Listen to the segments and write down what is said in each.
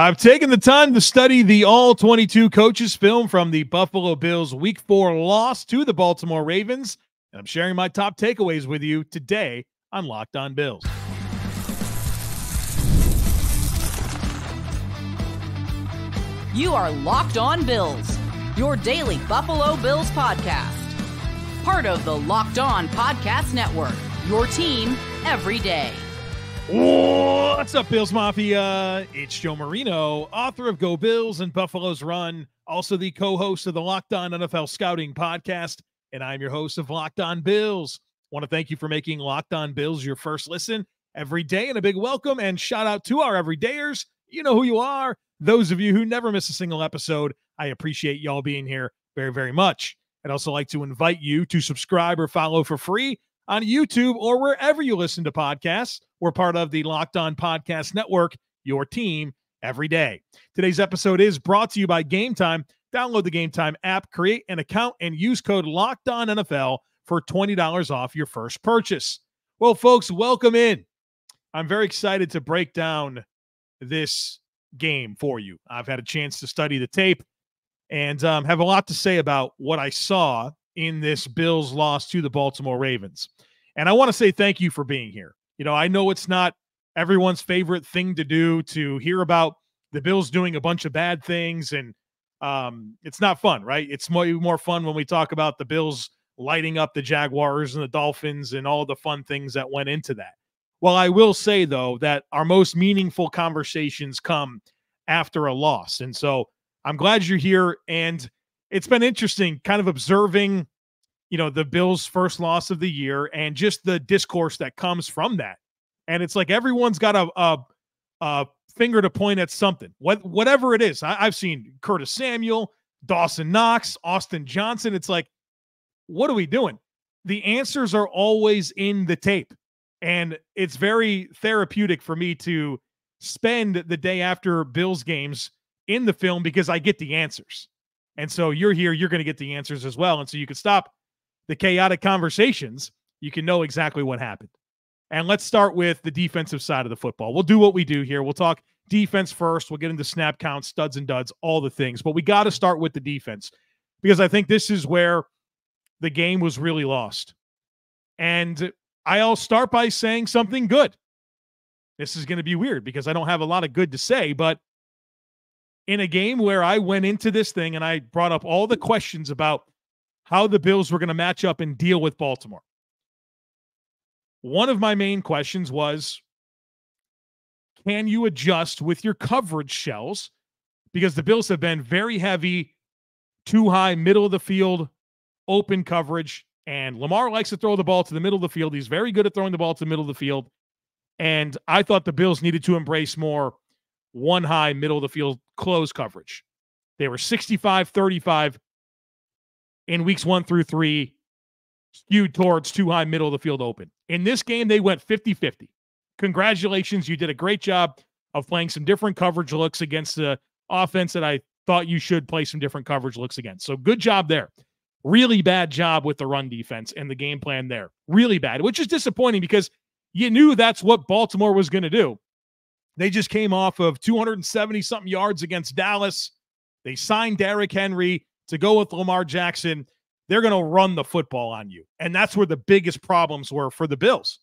I've taken the time to study the all-22 coaches film from the Buffalo Bills' Week 4 loss to the Baltimore Ravens, and I'm sharing my top takeaways with you today on Locked On Bills. You are Locked On Bills, your daily Buffalo Bills podcast. Part of the Locked On Podcast Network, your team every day. What's up, Bills Mafia? It's Joe Marino, author of Go Bills and Buffalo's Run, also the co-host of the Locked On NFL Scouting Podcast, and I'm your host of Locked On Bills. Want to thank you for making Locked On Bills your first listen every day, and a big welcome and shout out to our everydayers. You know who you are. Those of you who never miss a single episode, I appreciate y'all being here very, very much. I'd also like to invite you to subscribe or follow for free on YouTube or wherever you listen to podcasts. We're part of the Locked On Podcast Network, your team every day. Today's episode is brought to you by GameTime. Download the GameTime app, create an account, and use code LOCKEDONNFL for $20 off your first purchase. Well, folks, welcome in. I'm very excited to break down this game for you. I've had a chance to study the tape and have a lot to say about what I saw in this Bills loss to the Baltimore Ravens. And I want to say thank you for being here. You know, I know it's not everyone's favorite thing to do to hear about the Bills doing a bunch of bad things, and it's not fun, right? It's more fun when we talk about the Bills lighting up the Jaguars and the Dolphins and all the fun things that went into that. Well, I will say, though, that our most meaningful conversations come after a loss. And so I'm glad you're here, and it's been interesting kind of observing, you know, the Bills' first loss of the year and just the discourse that comes from that. And it's like everyone's got a finger to point at something, whatever it is. I've seen Curtis Samuel, Dawson Knox, Austin Johnson. It's like, what are we doing? The answers are always in the tape. And it's very therapeutic for me to spend the day after Bills games in the film because I get the answers. And so you're here, you're going to get the answers as well. And so you can stop the chaotic conversations. You can know exactly what happened. And let's start with the defensive side of the football. We'll do what we do here. We'll talk defense first. We'll get into snap counts, studs and duds, all the things. But we got to start with the defense because I think this is where the game was really lost. And I'll start by saying something good. This is going to be weird because I don't have a lot of good to say, but in a game where I went into this thing and I brought up all the questions about how the Bills were going to match up and deal with Baltimore, one of my main questions was, can you adjust with your coverage shells? Because the Bills have been very heavy, too high, middle of the field, open coverage. And Lamar likes to throw the ball to the middle of the field. He's very good at throwing the ball to the middle of the field. And I thought the Bills needed to embrace more one high, middle of the field, close coverage. They were 65-35 in weeks 1 through 3, skewed towards too high, middle of the field open. In this game, they went 50-50. Congratulations. You did a great job of playing some different coverage looks against the offense that I thought you should play some different coverage looks against. So good job there. Really bad job with the run defense and the game plan there. Really bad, which is disappointing because you knew that's what Baltimore was going to do. They just came off of 270-something yards against Dallas. They signed Derrick Henry to go with Lamar Jackson. They're going to run the football on you. And that's where the biggest problems were for the Bills.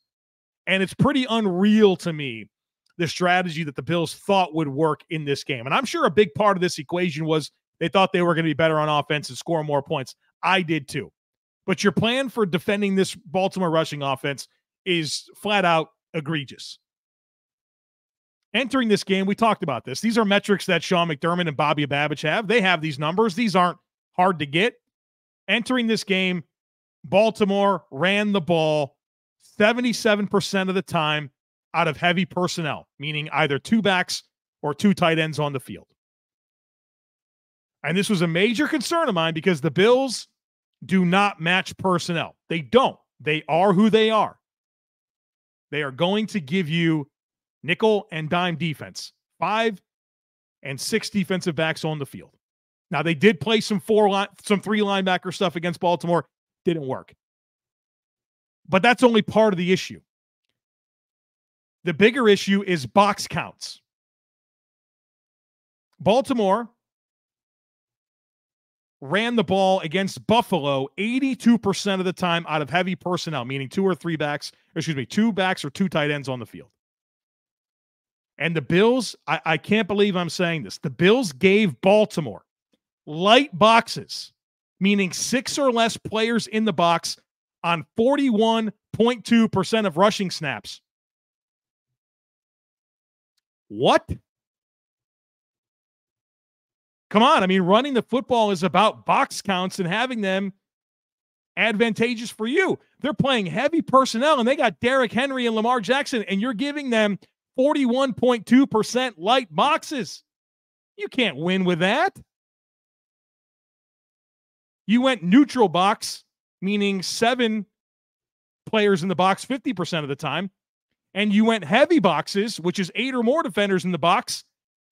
And it's pretty unreal to me, the strategy that the Bills thought would work in this game. And I'm sure a big part of this equation was they thought they were going to be better on offense and score more points. I did too. But your plan for defending this Baltimore rushing offense is flat out egregious. Entering this game, we talked about this. These are metrics that Sean McDermott and Bobby Babich have. They have these numbers. These aren't hard to get. Entering this game, Baltimore ran the ball 77% of the time out of heavy personnel, meaning either two backs or two tight ends on the field. And this was a major concern of mine because the Bills do not match personnel. They don't. They are who they are. They are going to give you nickel and dime defense, 5 and 6 defensive backs on the field. Now, they did play some 3 linebacker stuff against Baltimore. Didn't work. But that's only part of the issue. The bigger issue is box counts. Baltimore ran the ball against Buffalo 82% of the time out of heavy personnel, meaning two backs or two tight ends on the field. And the Bills, I can't believe I'm saying this, the Bills gave Baltimore light boxes, meaning six or less players in the box on 41.2% of rushing snaps. What? Come on. I mean, running the football is about box counts and having them advantageous for you. They're playing heavy personnel, and they got Derrick Henry and Lamar Jackson, and you're giving them 41.2% light boxes. You can't win with that. You went neutral box, meaning seven players in the box 50% of the time, and you went heavy boxes, which is eight or more defenders in the box,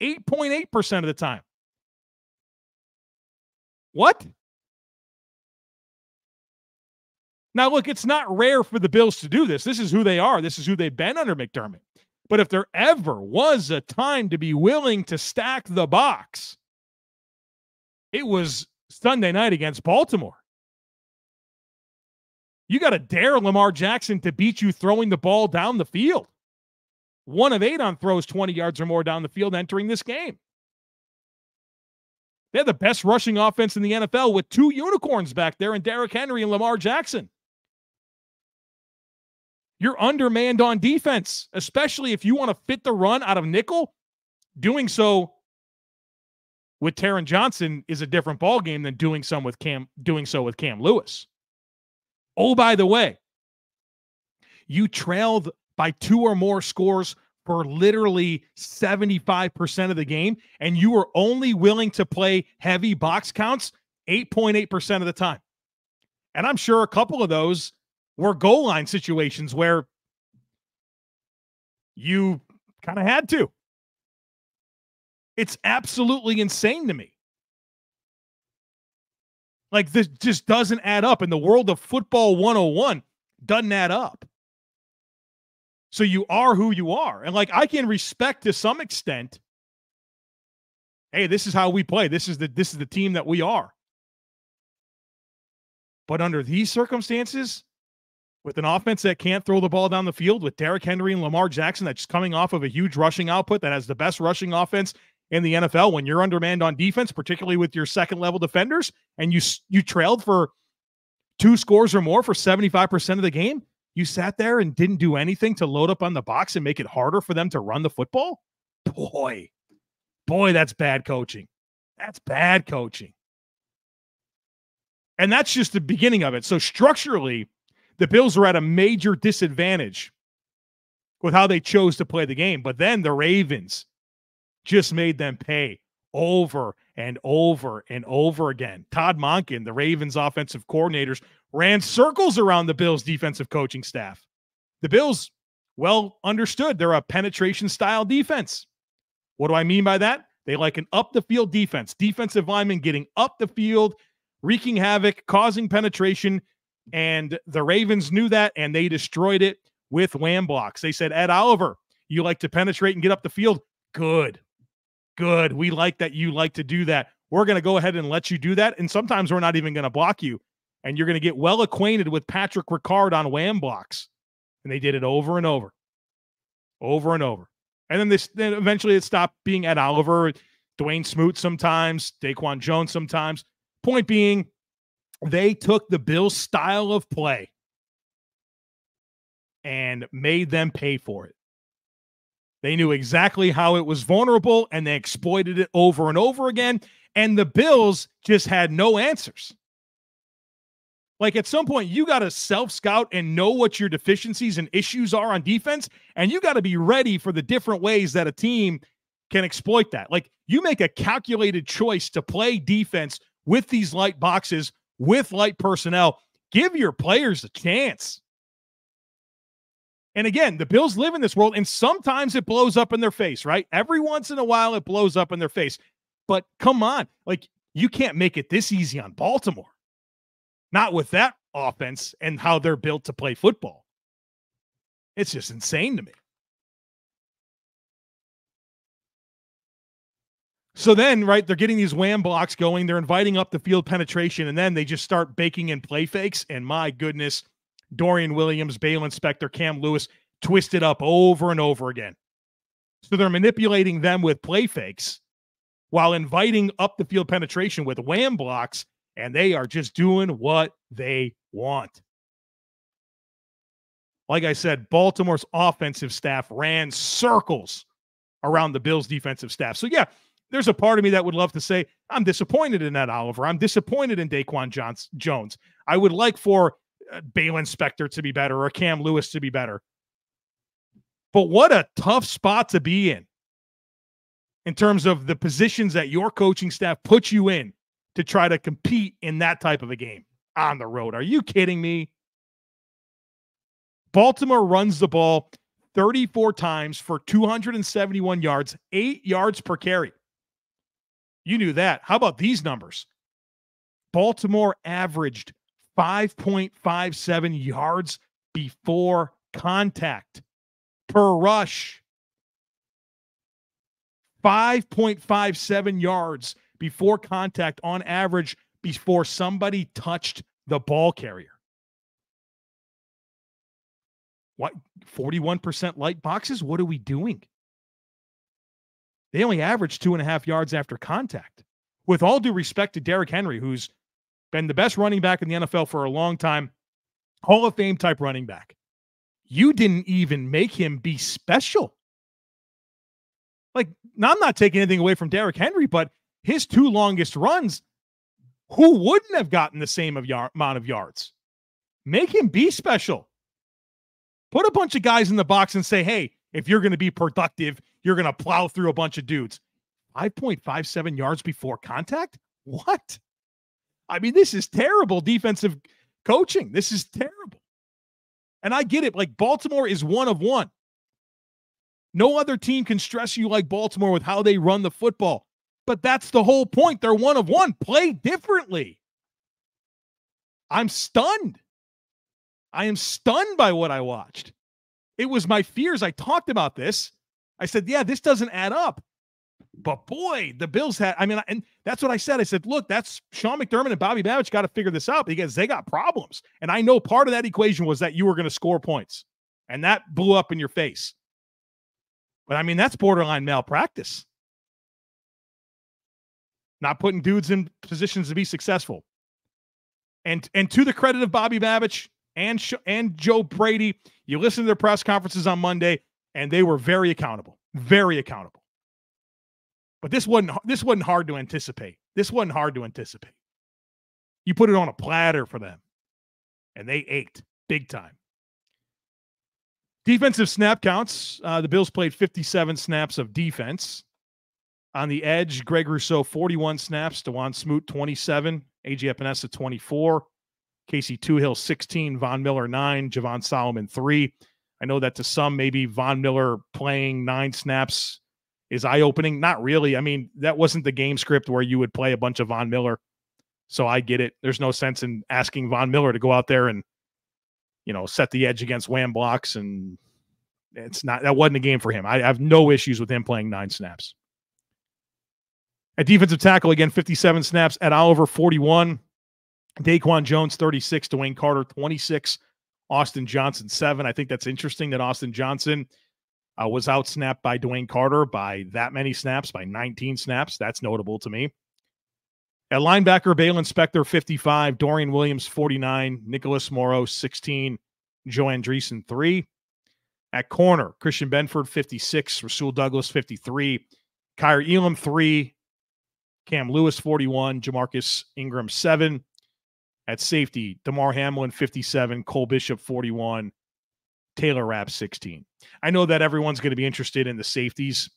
8.8% of the time. What? Now, look, it's not rare for the Bills to do this. This is who they are. This is who they've been under McDermott. But if there ever was a time to be willing to stack the box, it was Sunday night against Baltimore. You got to dare Lamar Jackson to beat you throwing the ball down the field. 1 of 8 on throws 20 yards or more down the field entering this game. They had the best rushing offense in the NFL with two unicorns back there in Derrick Henry and Lamar Jackson. You're undermanned on defense, especially if you want to fit the run out of nickel. Doing so with Taron Johnson is a different ballgame than doing so with Cam Lewis. Oh, by the way, you trailed by 2 or more scores for literally 75% of the game, and you were only willing to play heavy box counts 8.8% of the time. And I'm sure a couple of those were goal line situations where you kind of had to. It's absolutely insane to me. Like, this just doesn't add up. In the world of football 101, doesn't add up. So you are who you are. And, like, I can respect to some extent, hey, this is how we play. This is the team that we are. But under these circumstances, with an offense that can't throw the ball down the field, with Derrick Henry and Lamar Jackson that's coming off of a huge rushing output that has the best rushing offense in the NFL, when you're undermanned on defense, particularly with your second-level defenders, and you trailed for 2 scores or more for 75% of the game, you sat there and didn't do anything to load up on the box and make it harder for them to run the football? Boy, that's bad coaching. That's bad coaching. And that's just the beginning of it. So structurally, the Bills are at a major disadvantage with how they chose to play the game. But then the Ravens just made them pay over and over and over again. Todd Monken, the Ravens' offensive coordinators, ran circles around the Bills' defensive coaching staff. The Bills, well understood, they're a penetration-style defense. What do I mean by that? They like an up-the-field defense. Defensive linemen getting up the field, wreaking havoc, causing penetration, and the Ravens knew that, and they destroyed it with wham blocks. They said, Ed Oliver, you like to penetrate and get up the field? Good. We like that you like to do that. We're going to go ahead and let you do that, and sometimes we're not even going to block you, and you're going to get well acquainted with Patrick Ricard on wham blocks. And they did it over and over. And then eventually it stopped being Ed Oliver, Dwayne Smoot sometimes, Daquan Jones sometimes. Point being, they took the Bills' style of play and made them pay for it. They knew exactly how it was vulnerable, and they exploited it over and over again, and the Bills just had no answers. Like, at some point, you got to self-scout and know what your deficiencies and issues are on defense, and you got to be ready for the different ways that a team can exploit that. Like, you make a calculated choice to play defense with these light boxes, with light personnel. Give your players a chance. And again, the Bills live in this world, and sometimes it blows up in their face, right? Every once in a while, it blows up in their face. But come on, like, you can't make it this easy on Baltimore. Not with that offense and how they're built to play football. It's just insane to me. So then, right, they're getting these wham blocks going. They're inviting up the field penetration, and then they just start baking in play fakes. And my goodness, Dorian Williams, Baylon Spector, Cam Lewis twisted up over and over again. So they're manipulating them with play fakes while inviting up the field penetration with wham blocks, and they are just doing what they want. Like I said, Baltimore's offensive staff ran circles around the Bills' defensive staff. So, yeah, there's a part of me that would love to say, I'm disappointed in Ed Oliver. I'm disappointed in Daquan Jones. I would like for Baylon Spector to be better or Cam Lewis to be better. But what a tough spot to be in terms of the positions that your coaching staff puts you in to try to compete in that type of a game on the road. Are you kidding me? Baltimore runs the ball 34 times for 271 yards, 8 yards per carry. You knew that. How about these numbers? Baltimore averaged 5.57 yards before contact per rush. 5.57 yards before contact on average before somebody touched the ball carrier. What, 41% light boxes? What are we doing? They only average 2.5 yards after contact. With all due respect to Derrick Henry, who's been the best running back in the NFL for a long time, Hall of Fame type running back, you didn't even make him be special. Like, I'm not taking anything away from Derrick Henry, but his two longest runs, who wouldn't have gotten the same amount of yards? Make him be special. Put a bunch of guys in the box and say, hey, if you're going to be productive, you're going to plow through a bunch of dudes. 5.57 yards before contact? What? I mean, this is terrible defensive coaching. This is terrible. And I get it. Like, Baltimore is one of one. No other team can stress you like Baltimore with how they run the football. But that's the whole point. They're one of one. Play differently. I'm stunned. I am stunned by what I watched. It was my fears. I talked about this. I said, yeah, this doesn't add up. But boy, the Bills had, I mean, and that's what I said. I said, look, that's Sean McDermott and Bobby Babich got to figure this out because they got problems. And I know part of that equation was that you were going to score points. And that blew up in your face. But I mean, that's borderline malpractice. Not putting dudes in positions to be successful. And to the credit of Bobby Babich, and Joe Brady, you listen to their press conferences on Monday, and they were very accountable, very accountable. But this wasn't hard to anticipate. This wasn't hard to anticipate. You put it on a platter for them, and they ate big time. Defensive snap counts. The Bills played 57 snaps of defense. On the edge, Greg Rousseau, 41 snaps. DeJuan Smoot, 27. A.J. Epinesa, 24. Casey Tuhill, 16, Von Miller, 9, Javon Solomon, 3. I know that to some, maybe Von Miller playing 9 snaps is eye-opening. Not really. I mean, that wasn't the game script where you would play a bunch of Von Miller. So I get it. There's no sense in asking Von Miller to go out there and, you know, set the edge against wham blocks. And it's not, that wasn't a game for him. I have no issues with him playing 9 snaps. At defensive tackle, again, 57 snaps. Ed Oliver, 41. Daquan Jones, 36, Dwayne Carter, 26, Austin Johnson, 7. I think that's interesting that Austin Johnson was outsnapped by Dwayne Carter by that many snaps, by 19 snaps. That's notable to me. At linebacker, Baylon Spector, 55, Dorian Williams, 49, Nicholas Morrow, 16, Joe Andreessen, 3. At corner, Christian Benford, 56, Rasul Douglas, 53, Kyer Elam, 3, Cam Lewis, 41, Jamarcus Ingram, 7. At safety, Damar Hamlin, 57, Cole Bishop, 41, Taylor Rapp, 16. I know that everyone's going to be interested in the safeties.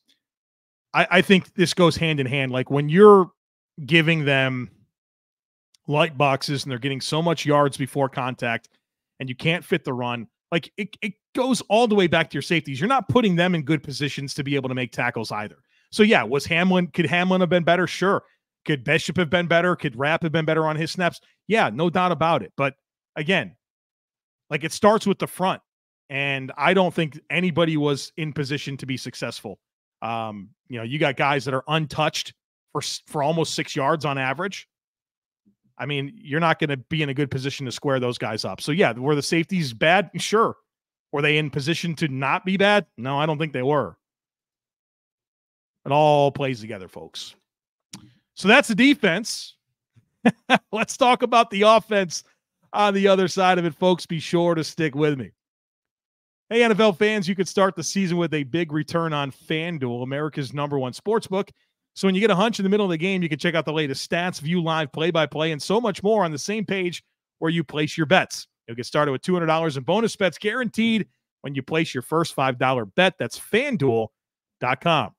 I think this goes hand in hand. Like, when you're giving them light boxes and they're getting so much yards before contact and you can't fit the run, like, it goes all the way back to your safeties. You're not putting them in good positions to be able to make tackles either. So, yeah, could Hamlin have been better? Sure. Could Bishop have been better? Could Rapp have been better on his snaps? Yeah, no doubt about it. But again, like, it starts with the front, and I don't think anybody was in position to be successful. You know, you got guys that are untouched for almost 6 yards on average, I mean, you're not going to be in a good position to square those guys up. So, yeah, were the safeties bad? Sure. Were they in position to not be bad? No, I don't think they were. It all plays together, folks. So that's the defense. Let's talk about the offense on the other side of it, folks. Be sure to stick with me. Hey, NFL fans, you could start the season with a big return on FanDuel, America's #1 sportsbook. So when you get a hunch in the middle of the game, you can check out the latest stats, view live play-by-play, and so much more on the same page where you place your bets. You'll get started with $200 in bonus bets guaranteed when you place your first $5 bet. That's FanDuel.com.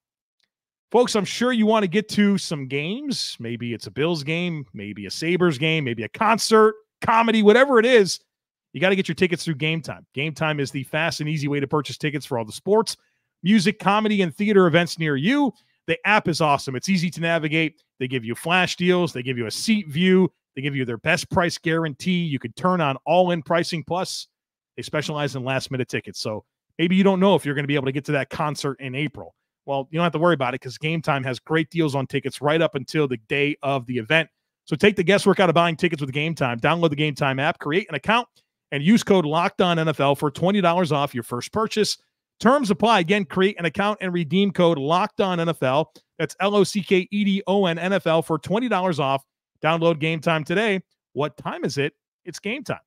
Folks, I'm sure you want to get to some games. Maybe it's a Bills game, maybe a Sabres game, maybe a concert, comedy, whatever it is. You got to get your tickets through GameTime. GameTime is the fast and easy way to purchase tickets for all the sports, music, comedy, and theater events near you. The app is awesome. It's easy to navigate. They give you flash deals. They give you a seat view. They give you their best price guarantee. You could turn on all-in pricing. Plus, they specialize in last-minute tickets. So maybe you don't know if you're going to be able to get to that concert in April. Well, you don't have to worry about it because GameTime has great deals on tickets right up until the day of the event. So take the guesswork out of buying tickets with GameTime. Download the GameTime app, create an account, and use code LOCKEDONNFL for $20 off your first purchase. Terms apply. Again, create an account and redeem code LOCKEDONNFL. That's LOCKEDONNFL for $20 off. Download Game Time today. What time is it? It's game time.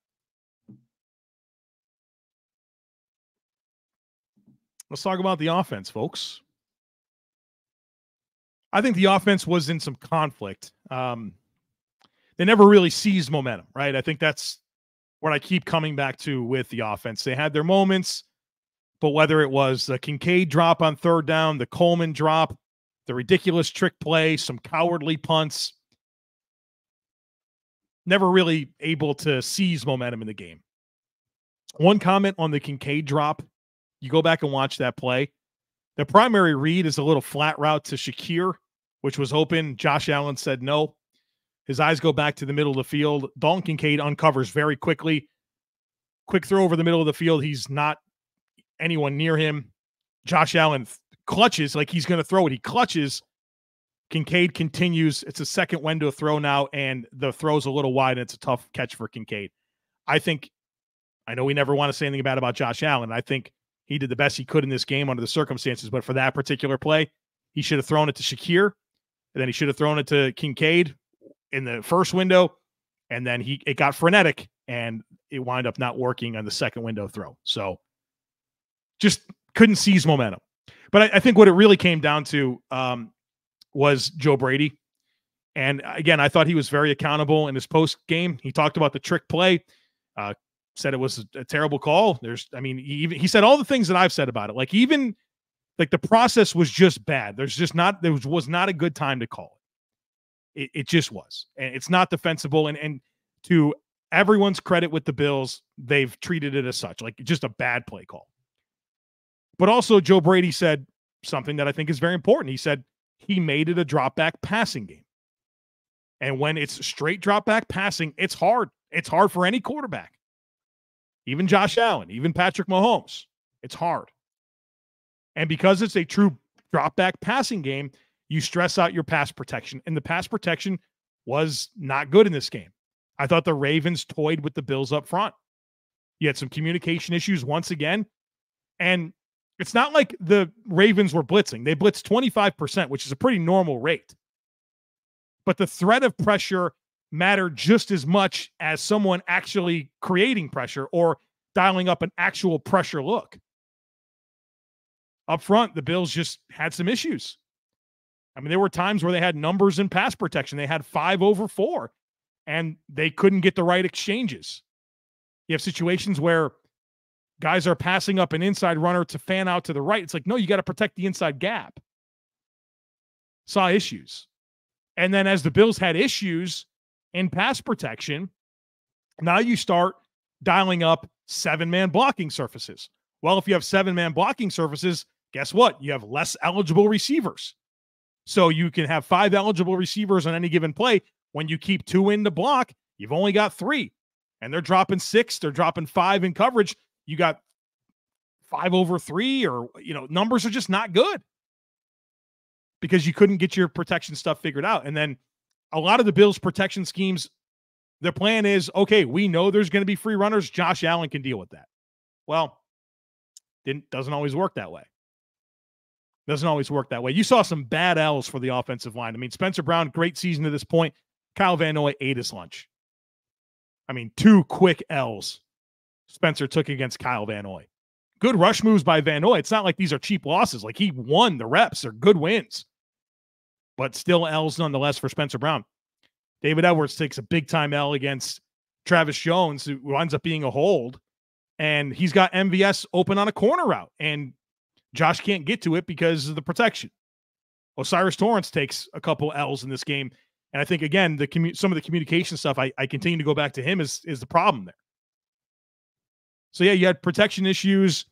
Let's talk about the offense, folks. I think the offense was in some conflict. They never really seized momentum, right? I think that's what I keep coming back to with the offense. They had their moments, but whether it was the Kincaid drop on third down, the Coleman drop, the ridiculous trick play, some cowardly punts, never really able to seize momentum in the game. One comment on the Kincaid drop, you go back and watch that play. The primary read is a little flat route to Shakir, which was open. Josh Allen said no. His eyes go back to the middle of the field. Dalton Kincaid uncovers very quickly. Quick throw over the middle of the field. He's not anyone near him. Josh Allen clutches like he's going to throw it. He clutches. Kincaid continues. It's a second window throw now, and the throw's a little wide, and it's a tough catch for Kincaid. I know we never want to say anything bad about Josh Allen. I think he did the best he could in this game under the circumstances, but for that particular play, he should have thrown it to Shakir, and then he should have thrown it to Kincaid in the first window, and then it got frenetic, and it wound up not working on the second window throw. So just couldn't seize momentum. But I think what it really came down to was Joe Brady. And again, I thought he was very accountable in his post game. He talked about the trick play, said it was a terrible call. He said all the things that I've said about it. The process was just bad. There was not a good time to call it. It just was, and it's not defensible. And to everyone's credit with the Bills, they've treated it as such, like just a bad play call. But also Joe Brady said something that I think is very important. He said, he made it a drop-back passing game. And when it's straight drop-back passing, it's hard. It's hard for any quarterback, even Josh Allen, even Patrick Mahomes. It's hard. And because it's a true drop-back passing game, you stress out your pass protection, and the pass protection was not good in this game. I thought the Ravens toyed with the Bills up front. You had some communication issues once again, and it's not like the Ravens were blitzing. They blitzed 25%, which is a pretty normal rate. But the threat of pressure mattered just as much as someone actually creating pressure or dialing up an actual pressure look. Up front, the Bills just had some issues. There were times where they had numbers in pass protection. They had 5 over 4, and they couldn't get the right exchanges. You have situations where guys are passing up an inside runner to fan out to the right. It's like, no, you got to protect the inside gap. Saw issues. And then as the Bills had issues in pass protection, now you start dialing up 7-man blocking surfaces. Well, if you have 7-man blocking surfaces, guess what? You have less eligible receivers. So you can have 5 eligible receivers on any given play. When you keep 2 in the block, you've only got 3. And they're dropping 6. They're dropping 5 in coverage. You got 5 over 3, or, numbers are just not good. because you couldn't get your protection stuff figured out. And then a lot of the Bills' protection schemes, their plan is, okay, we know there's going to be free runners. Josh Allen can deal with that. Well, doesn't always work that way. Doesn't always work that way. You saw some bad L's for the offensive line. I mean, Spencer Brown, great season to this point. Kyle Van Noy ate his lunch. I mean, two quick L's Spencer took against Kyle Van Noy. Good rush moves by Van Noy. It's not like these are cheap losses. Like, he won the reps. They're good wins. But still L's nonetheless for Spencer Brown. David Edwards takes a big-time L against Travis Jones, who winds up being a hold. And he's got MVS open on a corner route. And Josh can't get to it because of the protection. Osiris Torrance takes a couple L's in this game. And I think, again, some of the communication stuff, I continue to go back to him, is the problem there. So, yeah, you had protection issues.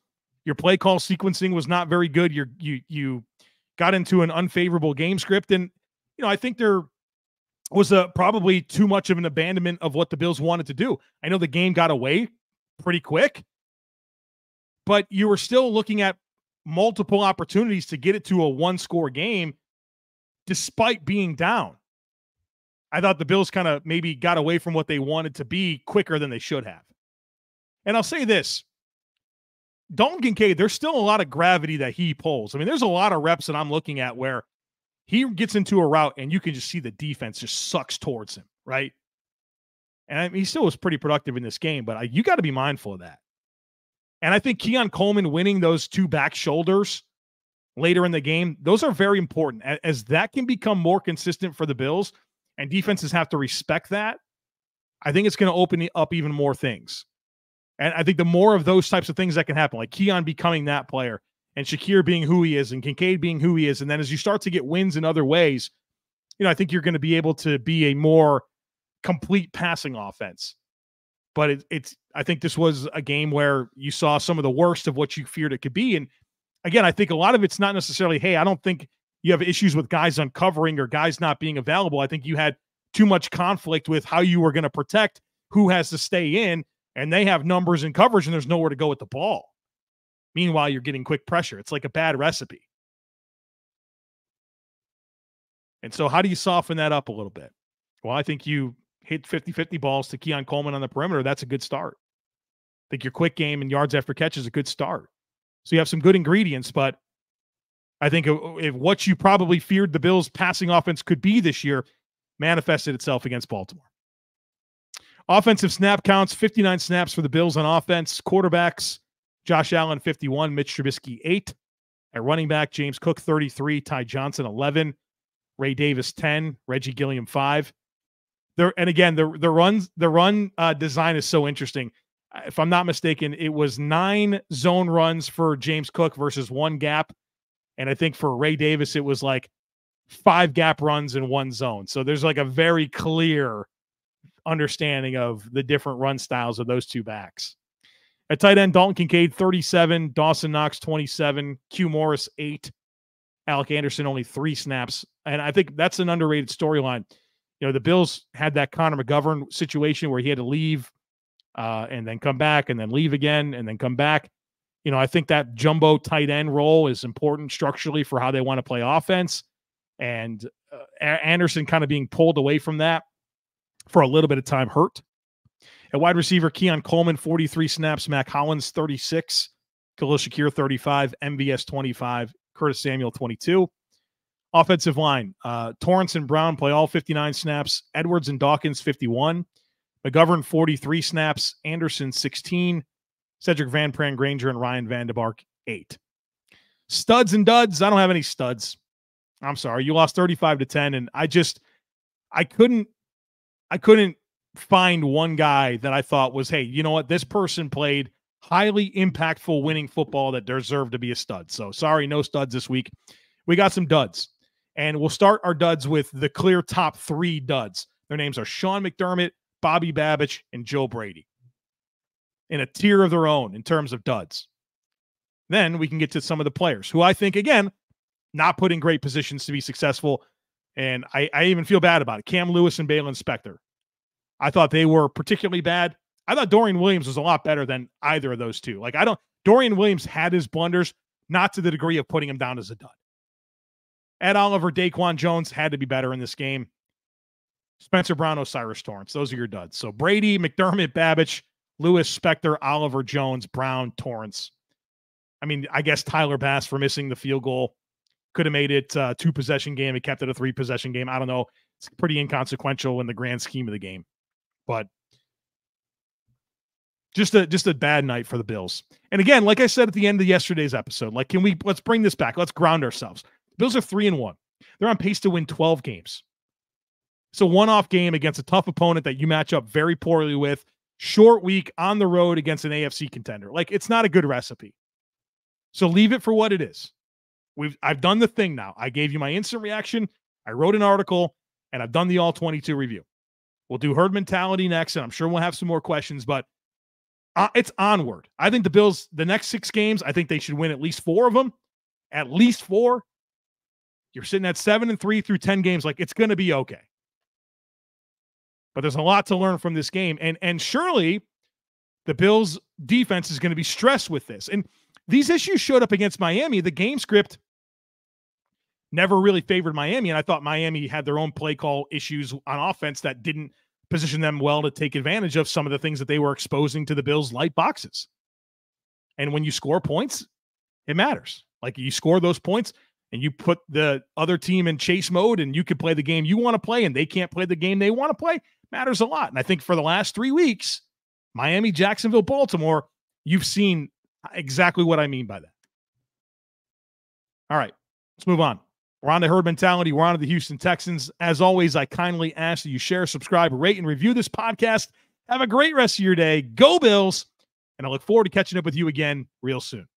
Your play call sequencing was not very good. You got into an unfavorable game script. And, you know, I think there was probably too much of an abandonment of what the Bills wanted to do. I know the game got away pretty quick, but you were still looking at multiple opportunities to get it to a one-score game despite being down. I thought the Bills kind of maybe got away from what they wanted to be quicker than they should have. And I'll say this, Dalton Kincaid, there's still a lot of gravity that he pulls. I mean, there's a lot of reps that I'm looking at where he gets into a route and you can just see the defense just sucks towards him, right? And I mean, he still was pretty productive in this game, but you got to be mindful of that. And I think Keon Coleman winning those two back shoulders later in the game, those are very important, as that can become more consistent for the Bills, and defenses have to respect that. I think it's going to open up even more things. And I think the more of those types of things that can happen, like Keon becoming that player and Shakir being who he is and Kincaid being who he is, and then as you start to get wins in other ways, you know, I think you're going to be able to be a more complete passing offense. But I think this was a game where you saw some of the worst of what you feared it could be. And again, I think a lot of it's not necessarily, hey, I don't think you have issues with guys uncovering or guys not being available. I think you had too much conflict with how you were going to protect, who has to stay in, and they have numbers and coverage, and there's nowhere to go with the ball. Meanwhile, you're getting quick pressure. It's like a bad recipe. And so how do you soften that up a little bit? Well, I think you hit 50-50 balls to Keon Coleman on the perimeter. That's a good start. I think your quick game and yards after catch is a good start. So you have some good ingredients, but I think if what you probably feared the Bills' passing offense could be this year manifested itself against Baltimore. Offensive snap counts, 59 snaps for the Bills on offense. Quarterbacks, Josh Allen, 51. Mitch Trubisky, 8. At running back, James Cook, 33. Ty Johnson, 11. Ray Davis, 10. Reggie Gilliam, 5. And again, the run design is so interesting. If I'm not mistaken, it was 9 zone runs for James Cook versus 1 gap. And I think for Ray Davis, it was like 5 gap runs in 1 zone. So there's like a very clear understanding of the different run styles of those two backs. At tight end, Dalton Kincaid, 37. Dawson Knox, 27. Q Morris, 8. Alec Anderson, only 3 snaps. And I think that's an underrated storyline. You know, the Bills had that Connor McGovern situation where he had to leave and then come back and then leave again and then come back. You know, I think that jumbo tight end role is important structurally for how they want to play offense. And Anderson kind of being pulled away from that for a little bit of time hurt. At wide receiver, Keon Coleman, 43 snaps. Mac Hollins, 36. Khalil Shakir, 35. MVS, 25. Curtis Samuel, 22. Offensive line, Torrance and Brown play all 59 snaps. Edwards and Dawkins, 51. McGovern, 43 snaps. Anderson, 16. Cedric Van Pran Granger and Ryan Vandenbark, 8. Studs and duds. I don't have any studs. I'm sorry. You lost 35-10, and I couldn't find one guy that I thought was, hey, you know what? This person played highly impactful winning football that deserved to be a stud. So sorry, no studs this week. We got some duds, and we'll start our duds with the clear top 3 duds. Their names are Sean McDermott, Bobby Babich, and Joe Brady, in a tier of their own in terms of duds. Then we can get to some of the players who I think, again, not put in great positions to be successful. And I even feel bad about it. Cam Lewis and Baylon Spector. I thought they were particularly bad. I thought Dorian Williams was a lot better than either of those two. Like, Dorian Williams had his blunders, not to the degree of putting him down as a dud. Ed Oliver, Daquan Jones had to be better in this game. Spencer Brown, Osiris Torrance. Those are your duds. So Brady, McDermott, Babich, Lewis, Spector, Oliver, Jones, Brown, Torrance. I mean, I guess Tyler Bass for missing the field goal. Could have made it a two-possession game. It kept it a three-possession game. I don't know. It's pretty inconsequential in the grand scheme of the game. But just a bad night for the Bills. And again, like I said at the end of yesterday's episode, like, let's bring this back. Let's ground ourselves. Bills are 3-1. They're on pace to win 12 games. It's a one-off game against a tough opponent that you match up very poorly with. Short week on the road against an AFC contender. Like, it's not a good recipe. So leave it for what it is. I've done the thing now. I gave you my instant reaction. I wrote an article, and I've done the All-22 review. We'll do herd mentality next, and I'm sure we'll have some more questions, but it's onward. I think the Bills, the next 6 games, I think they should win at least 4 of them. At least 4. You're sitting at 7-3 through 10 games. Like, it's going to be okay. But there's a lot to learn from this game, and surely the Bills' defense is going to be stressed with this. And these issues showed up against Miami. The game script never really favored Miami, and I thought Miami had their own play call issues on offense that didn't position them well to take advantage of some of the things that they were exposing to the Bills' light boxes. And when you score points, it matters. Like, you score those points and you put the other team in chase mode, and you can play the game you want to play and they can't play the game they want to play. It matters a lot. And I think for the last 3 weeks, Miami, Jacksonville, Baltimore, you've seen exactly what I mean by that. All right, let's move on. We're on to herd mentality. We're on to the Houston Texans. As always, I kindly ask that you share, subscribe, rate, and review this podcast. Have a great rest of your day. Go Bills. And I look forward to catching up with you again real soon.